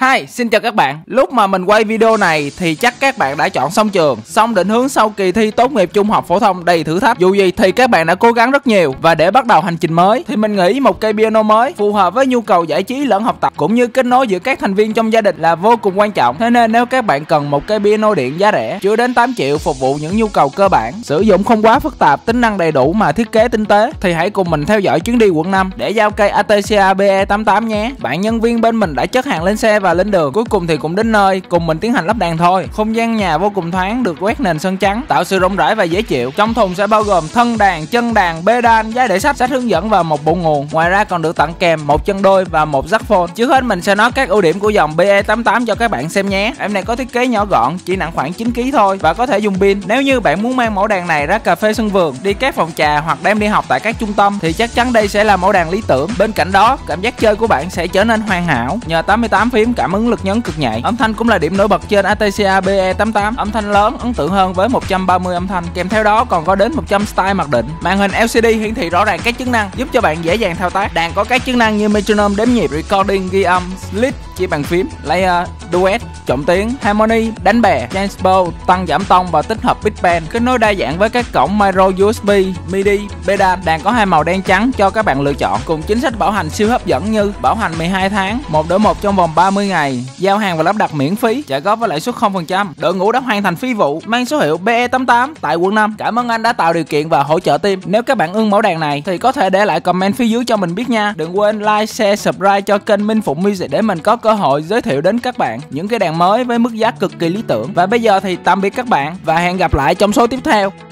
Hi, xin chào các bạn. Lúc mà mình quay video này thì chắc các bạn đã chọn xong trường, xong định hướng sau kỳ thi tốt nghiệp trung học phổ thông đầy thử thách. Dù gì thì các bạn đã cố gắng rất nhiều, và để bắt đầu hành trình mới thì mình nghĩ một cây piano mới phù hợp với nhu cầu giải trí lẫn học tập cũng như kết nối giữa các thành viên trong gia đình là vô cùng quan trọng. Thế nên nếu các bạn cần một cây piano điện giá rẻ, chưa đến 8 triệu phục vụ những nhu cầu cơ bản, sử dụng không quá phức tạp, tính năng đầy đủ mà thiết kế tinh tế, thì hãy cùng mình theo dõi chuyến đi quận 5 để giao cây Artesia PE88 nhé. Bạn nhân viên bên mình đã chất hàng lên xe và lên đường. Cuối cùng thì cũng đến nơi, cùng mình tiến hành lắp đèn thôi. Không gian nhà vô cùng thoáng, được quét nền sơn trắng, tạo sự rộng rãi và dễ chịu. Trong thùng sẽ bao gồm thân đàn, chân đàn, bê đan, giá để sách hướng dẫn và một bộ nguồn. Ngoài ra còn được tặng kèm một chân đôi và một saxophone. Trước hết mình sẽ nói các ưu điểm của dòng PE88 cho các bạn xem nhé. Em này có thiết kế nhỏ gọn, chỉ nặng khoảng 9 kg thôi và có thể dùng pin. Nếu như bạn muốn mang mẫu đàn này ra cà phê sân vườn, đi các phòng trà hoặc đem đi học tại các trung tâm thì chắc chắn đây sẽ là mẫu đàn lý tưởng. Bên cạnh đó, cảm giác chơi của bạn sẽ trở nên hoàn hảo nhờ 88 phím cảm ứng lực nhấn cực nhạy. Âm thanh cũng là điểm nổi bật trên Artesia PE88. Âm thanh lớn, ấn tượng hơn với 130 âm thanh. Kèm theo đó còn có đến 100 style mặc định. Màn hình LCD hiển thị rõ ràng các chức năng, giúp cho bạn dễ dàng thao tác. Đàn có các chức năng như metronome đếm nhịp, recording, ghi âm, split, chỉ bàn phím, layer, duet, trộn tiếng, harmony, đánh bè, transpo, tăng giảm tông và tích hợp big band. Kết nối đa dạng với các cổng micro USB, midi, pedal. Đàn có hai màu đen trắng cho các bạn lựa chọn, cùng chính sách bảo hành siêu hấp dẫn như bảo hành 12 tháng, 1 đổi 1 trong vòng 30 ngày, giao hàng và lắp đặt miễn phí, trả góp với lãi suất 0%. Đội ngũ đã hoàn thành phi vụ mang số hiệu PE88 tại quận 5. Cảm ơn anh đã tạo điều kiện và hỗ trợ team. Nếu các bạn ưng mẫu đàn này thì có thể để lại comment phía dưới cho mình biết nha. Đừng quên like, share, subscribe cho kênh Minh Phụng Music để mình có cơ hội giới thiệu đến các bạn những cái đàn mới với mức giá cực kỳ lý tưởng. Và bây giờ thì tạm biệt các bạn và hẹn gặp lại trong số tiếp theo.